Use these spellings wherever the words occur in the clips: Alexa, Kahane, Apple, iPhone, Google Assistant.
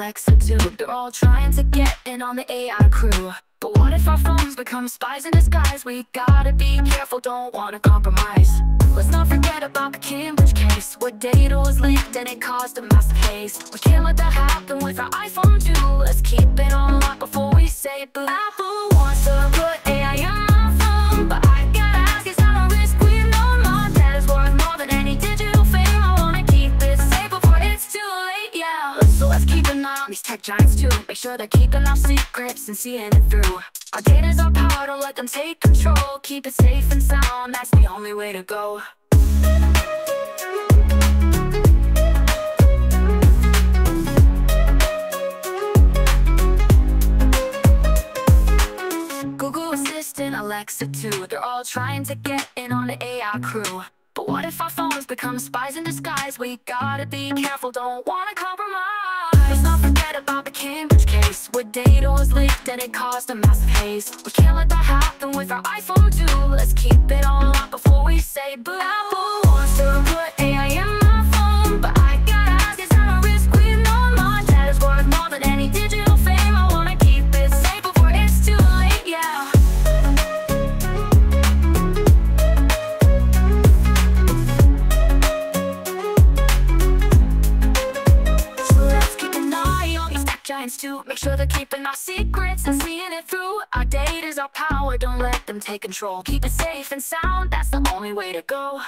Alexa too. They're all trying to get in on the AI crew. But what if our phones become spies in disguise? We gotta be careful, don't wanna compromise. Let's not forget about the Cambridge case, where data was leaked and it caused a massive haze. We can't let that happen with our iPhone too. Let's keep it on lock before we say boo. Apple wants to put AI on our phone, but I gotta ask, is that a risk we know? My data's worth more than any digital fame. I wanna keep it safe before it's too late, yeah. So let's keep an eye on these tech giants too. Make sure they're keeping our secrets and seeing it through. Our data's our power, don't let them take control. Keep it safe and sound, that's the only way to go. Google Assistant, Alexa too. They're all trying to get in on the AI crew. But what if our phones become spies in disguise? We gotta be careful, don't wanna compromise. Let's not forget about the Cambridge case, where data was leaked and it caused a massive haze. We can't let that happen with our iPhone too. Let's keep it on lock before we say boo. Apple wants to put AI in my phone, but I gotta ask, is that a risk we know? My data's worth more than any digital fame. I wanna keep it safe before it's too late, yeah. To make sure they're keeping our secrets and seeing it through. Our data's our power, don't let them take control. Keep it safe and sound, that's the only way to go.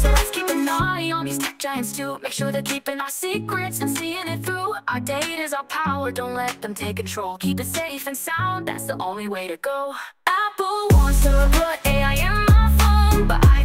So let's keep an eye on these tech giants too. Make sure they're keeping our secrets and seeing it through. Our data's our power, don't let them take control. Keep it safe and sound, that's the only way to go. Apple wants to put AI in my phone, but I